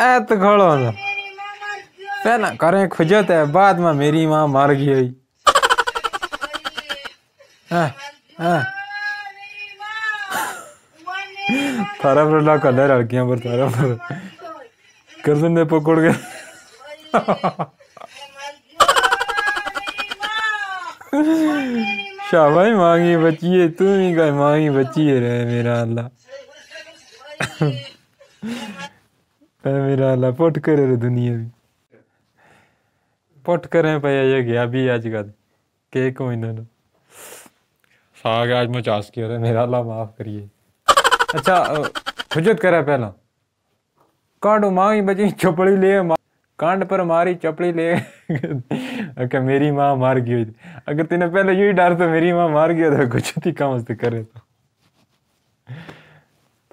तो खड़ो ना पहना करें खुजो ते बाद में मेरी माँ मार गई। थारा पर ला कल लड़कियां पर थारा पर गर्दन ने पकड़ गए। शाबाश मांगी बच्ची तू ही कहीं मांगी बच्ची रे मेरा अल्लाह। मेरा अल्लाह पोट करे रे दुनिया भी पोट करें पे ये गया भी आजकल के महीना ना साग आज मैं चास किया रे मेरा अल्लाह माफ करिए। अच्छा खुजत करे पहला कांड मांगी बची चपड़ी ले कांड पर मारी चपड़ी ले अगर मेरी माँ मार गई अगर तेने पहले यही डर तो मेरी माँ मार गया था कुछ थी काम उससे करे तो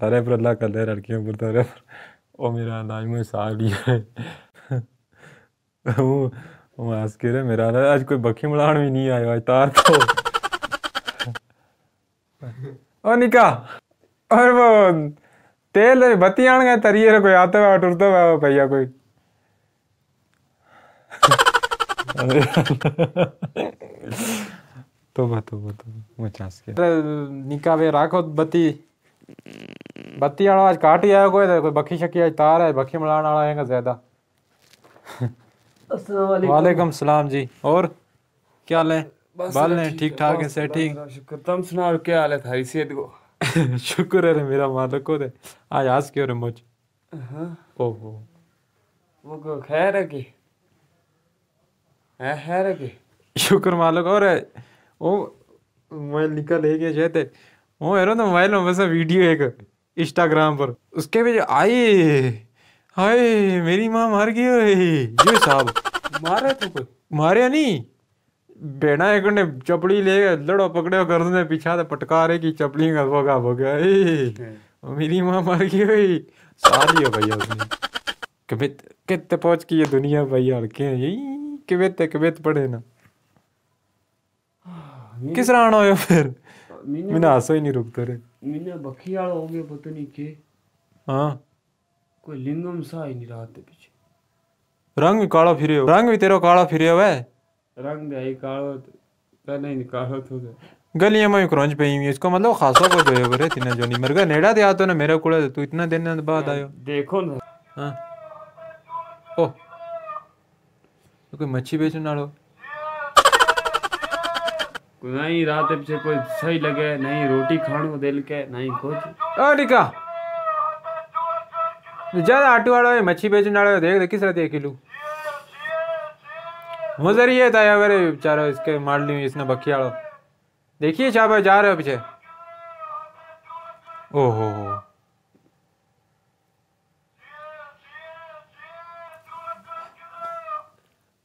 तारे पर अल्लाह कर ले लड़कियों पर तारे पर ओ मेरा नाज में साग लिया है वो मास के रे मेरा ना आज कोई बखी मलान भी नहीं आया आज तार तो ओ निका और वो तेल बत्ती आन गए तरिए कोई आता हुआ टूटता हुआ भैया कोई तो चांस के निकावे राखो बत्ती बत्ती वाला आज काट ही आया कोई बखी शकी आज तार है बखी मिलान वाला आएगा ज्यादा। वालेकुम सलाम जी और क्या हाल है बाल ने ठीक ठाक है सेटिंग शुक्र तुम सुनाओ क्या हाल है थारी सेहत को। शुक्र है मेरा मालिक को दे आज आज क्यों रे मुझ ओहो वो खैर है कि है रे कि शुक्र मालिक और ओ मोबाइल निकल ले गया जाते वो है ना मोबाइल में बस वीडियो एक इंस्टाग्राम पर उसके भी आई हाय मेरी माँ मार गई जो साहब मारे तो कोई मारे नहीं बेड़ा एक ने चपड़ी ले लड़ो पकड़े कर दे पीछा तो पटकारे की चपड़ी का भोगा हो गया मेरी माँ मार गई सारी है भैया उसने कबित कितने पहुंच की ये दुनिया भैया लड़के यही कबित पड़े ना किस राण हो फिर मैंने आशा ही नहीं रुकता रे मैंने बखी वाला हो गया पता नहीं के हाँ कोई लिंगम सा ही नहीं रहा थे पीछे रंग भी काला फिरे हो रंग भी तेरा काला फिरे हुआ है रंग दे काला पहले ही निकाला तो गलियां में क्रंच पे ही इसको मतलब खासा को जो है बरे तीन जो नहीं मरगा नेड़ा दिया तो ना मेरा कुड़ा तू इतना दिन बाद आयो देखो ना हां ओ कोई मच्छी बेचने वाला नहीं रात पीछे कोई सही लगे नहीं रोटी खाने को दिल के नहीं कुछ ओ निका ज्यादा आटू वाला है मच्छी बेचने वाला देख किस तरह देख किलो मजर ये था अगर बेचारा इसके मार ली इसने बखिया वाला देखिए चाप जा रहे हो पीछे ओहो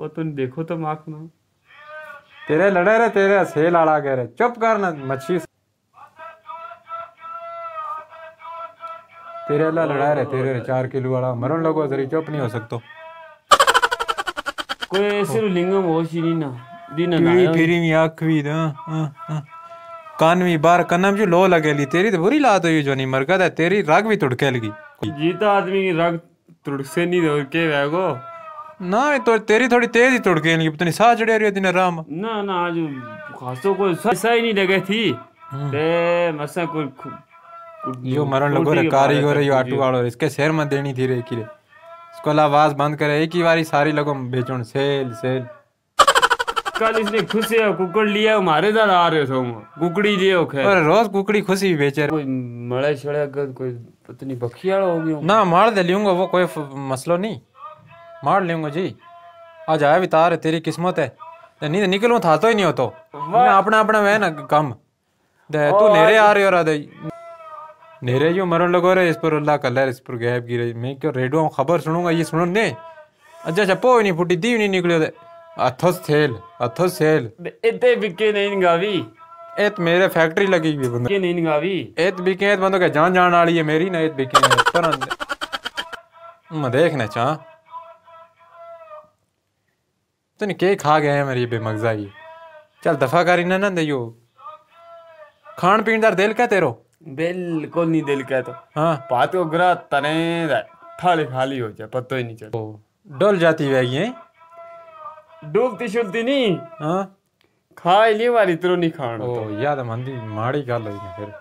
पतन देखो तो माफ ना तेरे लड़े रहे तेरे से लड़ा कह रहे चुप कर ना मच्छी तेरे ला लड़ा रहे तेरे 4 किलो वाला मरण लोगो जरी चुप नहीं हो सकतो कोई ऐसे लिंगम होश ही नहीं ना दिन ना फिरी में आंख भी ना कान भी बार कनम जो लो लगे ली तेरी तो बुरी लात हुई जो नहीं मरगा था तेरी राग भी तुड़के लगी जीता आदमी की राग तुड़से नहीं दौड़ के वैगो ना तो तेरी थोड़ी तेज ही तोड़ गई पता नहीं साह चढ़े रही दिन आराम ना ना आज खासो कोई सही नहीं लगे थी ते मसा कोई यो मरण लगो रे कारीगर यो आटू वालो इसके शेर में देनी थी रे की रे इसको आवाज बंद करे एक ही बारी सारी लगो बेचोन सेल सेल कल इसने खुशी कुकड़ लिया मारे दार आ रहे थे कुकड़ी लियो खैर और रोज कुकड़ी खुशी बेचे कोई मड़े छड़े कोई पता नहीं बखिया हो गयो ना मार दे लूंगा वो कोई मसलो नहीं मार लेंगे जी आज आया भी तार तेरी किस्मत है नहीं तो निकलूं था तो ही नहीं हो तो अपना अपना वह ना कम दे तू नेरे आ रहे हो राधे नेरे जो मरन लगो रहे इस पर अल्लाह कलर इस पर गैप गिरे मैं क्यों रेडियो खबर सुनूंगा ये सुन दे अच्छा चप्पो ही नहीं फुटी दी नहीं निकलियो दे अथो सेल इतने बिके नहीं गावी एत मेरे फैक्ट्री लगी हुई बंदे नहीं गावी एत बिके एत बंदो के जान जान वाली है मेरी ना एत बिके मैं देखना चाह तो के खा गए हैं मेरी बेमगजा ये चल दफा करी ना ना दियो खान पीन दार दिल क्या तेरो बिल्कुल नहीं दिल क्या तो हाँ बात को ग्रह तने थाली खाली हो जाए, पता ही नहीं चलता। डोल जाती है डूबती शुलती नहीं। हाँ खाई ली वाली तेरू नहीं खाना। ओ याद मंदी माड़ी गल होई फिर।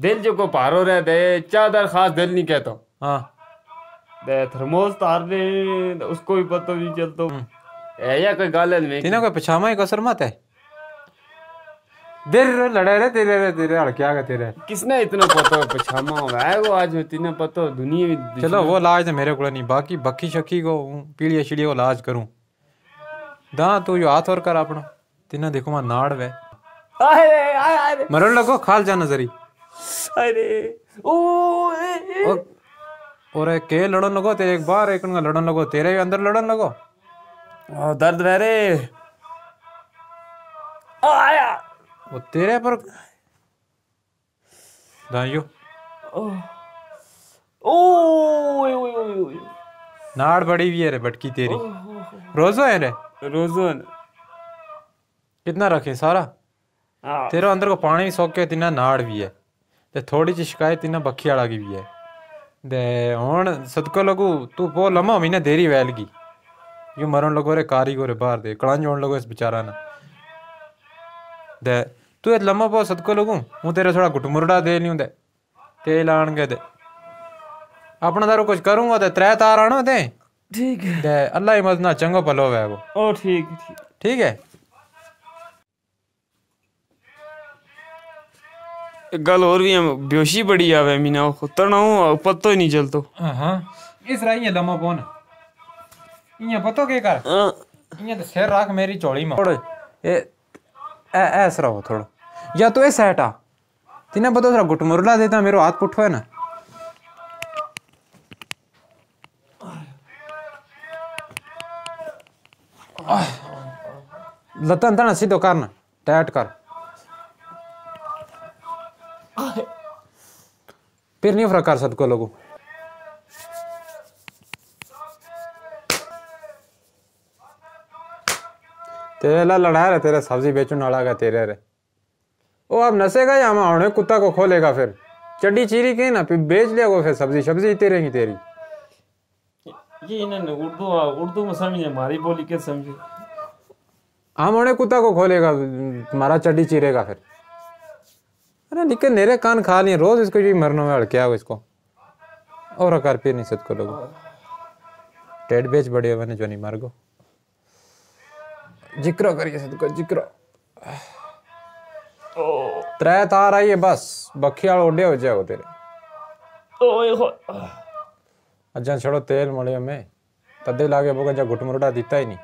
दिल जो को पारो रह दे चादर खास दिल नहीं कहता। हाँ दे थर्मोस तार दे उसको भी पता नहीं चलता। ए या कोई गल नहीं तिना कोई पछामा ही कसर मत है। देर लड़े रे तेरे हड़क्या का तेरे किसने इतना पता पछामा होवे वो आज तिना पता दुनिया में। चलो वो लाज तो मेरे को नहीं, बाकी बक्की शक्की को पीली छिड़ी को लाज करूं दा। तू जो हाथ और कर अपना तिना देखो मां नाड़ वे मरन लगो खाल जा नजरी। अरे ओ ओरे के लड़न लगो तेरे एक बार एक ना लड़न लगो तेरे अंदर लड़न लगो। ओ दर्द वे रे आया वो तेरे पर दायो। ओ ओए ओए ओए नाड़ बड़ी भी है रे बटकी तेरी। रोजो है रे रोजो कितना रखे सारा तेरा अंदर को पानी सोख के तिना नाड़ भी है ते थोड़ी जी शिकायत तिना बखी आला की भी है दे हूँ सदको लगू। तू वो लम्हा महीना देरी वैलगी यू मरण लगो रे कारीगो रे बाहर दे कड़ांज होने लगो इस बेचारा ना दे। तू एक लम्हा पो सदको लगू हूँ तेरा थोड़ा गुटमुरड़ा दे नहीं दे तेल आन के दे अपना तारू कुछ करूँगा तो त्रै तार आना दे ठीक है। अल्लाह ही मदना चंगो भलो है वो। ओ ठीक ठीक है गल और भी बेहोशी बड़ी आवे मीना तनाव पत्तो ही नहीं चलतो। हां इस राही लम्मा पौन इया पतो के कर इया तो सिर राख मेरी चोली में थोड़े ए ऐस रहो थोड़ा या तो ए सेटा तिने पतो थोड़ा गुटमुरला देता मेरो हाथ पुठो है ना। लतन तना सीधो करना टाइट कर फिर नहीं प्रकार सबको लोगों। तेरा लड़ा रे तेरा सब्जी बेचने वाला का तेरे रे ओ अब नसेगा या हमारे कुत्ता को खोलेगा फिर चड्डी चीरी के ना फिर बेच लेगा फिर सब्जी सब्जी तेरे ही तेरी। ये इन्होंने उर्दू में समझे हमारी बोली के समझे हमारे कुत्ता को खोलेगा तुम्हारा चड्डी चीरेगा फिर। अरे निके नेरे कान खा लिए रोज इसको जी मरने में अड़किया हो इसको और आकार पे नहीं सद को लोगो टेड बेच बड़े बने जो नहीं मर गो जिक्र करिए सद को जिक्र त्रै तार आई है बस बखियाल ओडे हो जाओ तेरे। अच्छा छोड़ो तेल मड़िया में तदे लागे बोगा जा घुटमुरडा दीता ही नहीं।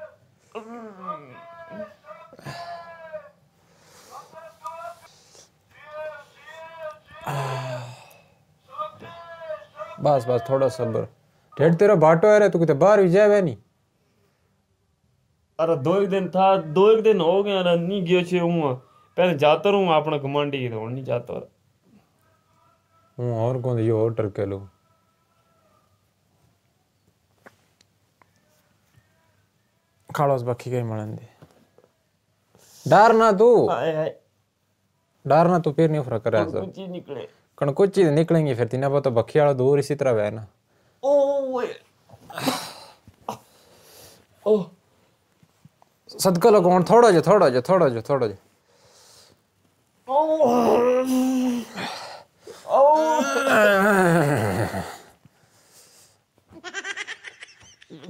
बस बस थोड़ा सब्र ढेर तेरा बाटो है रे तू कितने बाहर भी जाए नहीं। अरे दो एक दिन हो गया ना नहीं गयो छे हूं पहले जाता रहूं अपना कमांडी की तो नहीं जाता हूं और कौन ये और टरके लो। खालोस बाकी के मलन दे डर ना तू फिर नहीं फर्क कर ऐसा कुछ निकले कण कुछ चीज निकलेंगी फिर तीन तो बखी वाला दूर इसी तरह है ना। ओ सदका लगो थोड़ा जो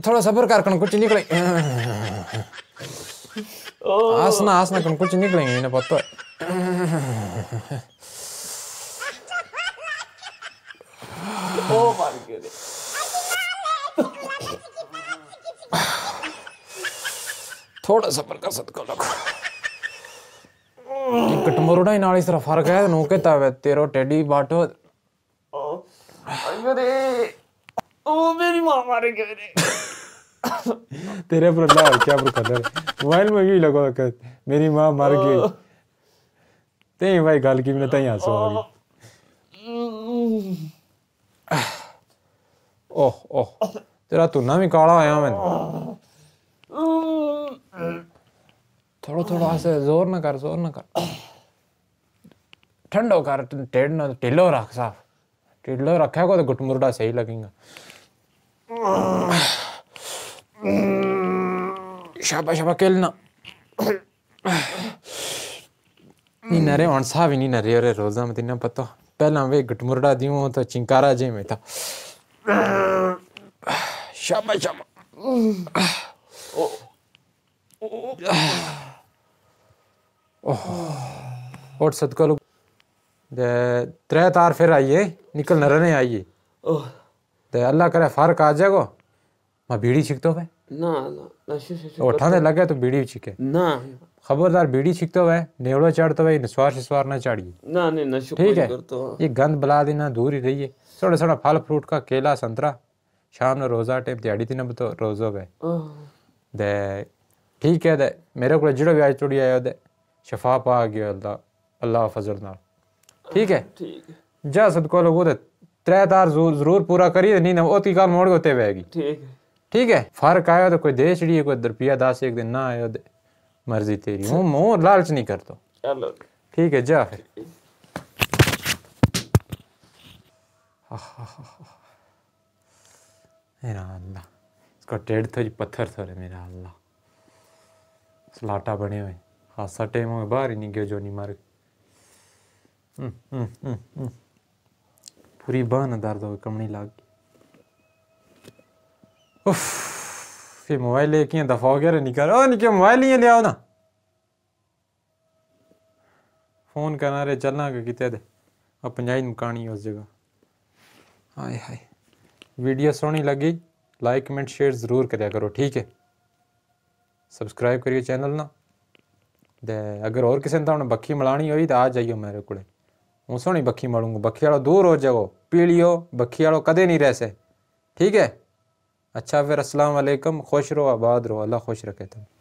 थोड़ा सब्र कर कण कुछ निकले हंसना कण कुछ निकलेंगे ना पता। थोड़ा सफर का सदका लगो कटमरोड़ा ही नाली सिर्फ फर्क है नो के तावे तेरो टेडी बाटो। अरे ओ मेरी मां मारे के रे तेरे पर लाल क्या बकदर मोबाइल में भी लगा कर मेरी मां मार गई ते भाई गाल की मैंने तई हंसो आ गई। ओह ओह तेरा तू ना भी काला आया मैंने थोड़ा ऐसे जोर ना कर ठंडो कर टेढ़ो रख साफ टेढ़ो रखा को तो घुटमुरडा सही लगेगा शाबाश अकेलना नी नरे अनसा भी नी नरे अरे रोजा में तीन पता पहला वे गटमुरड़ा दियो तो चिंकारा जे में था शाबाश ओह और सदका लोग त्रै तार फिर आइए निकल नरे ने आइए ते अल्लाह करे फर्क आ जाएगा मैं बीड़ी छिकतो है ना ना ओ ठाने लगे तो बीड़ी छिके ना खबरदार बीड़ी छिकतो है नेवड़ो चढ़तो है निस्वार शिस्वार ना चढ़िए ना नहीं नशा ठीक है ये गंद बला देना दूर ही रहिए थोड़ा थोड़ा फल फ्रूट का केला संतरा शाम में रोजा टाइम दिहाड़ी दिन में तो रोजो है दे ठीक है दे मेरे को जड़ो ब्याज टोड़ी आयो दे शफा पा गयो अल्लाह अल्लाह फजल ना ठीक है जा सदको लोगो दे त्रै तार जरूर पूरा करिए नहीं ना ओती काल मोड़ होते रहेगी ठीक है फर्क आयो तो कोई दे छिड़िए कोई रुपया 10 एक दिन ना आयो दे मर्जी तेरी हूं मो लालच नहीं करतो चलो ठीक है जा फिर मेरा अल्लाह इसका टेढ़ थोड़ी पत्थर थोड़े मेरा अल्लाह सलाटा बने हुए खासा टाइम हो बाहर ही नहीं गयो जो नहीं मार पूरी बाह न दर्द हो कमनी लाग गई उफ फिर मोबाइल लेके दफा हो गया रे निकल ओ निकल मोबाइल ही ले आओ ना फोन करना रे चलना के किते दे अब पंजाई मुकानी उस जगह हाय हाय वीडियो सोहनी लगी लाइक कमेंट शेयर ज़रूर करा करो ठीक है सब्सक्राइब करिए चैनल ना दे अगर और किसी ने तो बखी मिलानी हुई तो आ जाइयो मेरे को हूँ सोहनी बखी मलूंगा बखी वालों दूर हो जाओ पीलियो बखी वालों कदे नहीं रह से ठीक है अच्छा फिर अस्सलाम वालेकुम खुश रहो आबाद रहो अल्लाह खुश रखे तुम।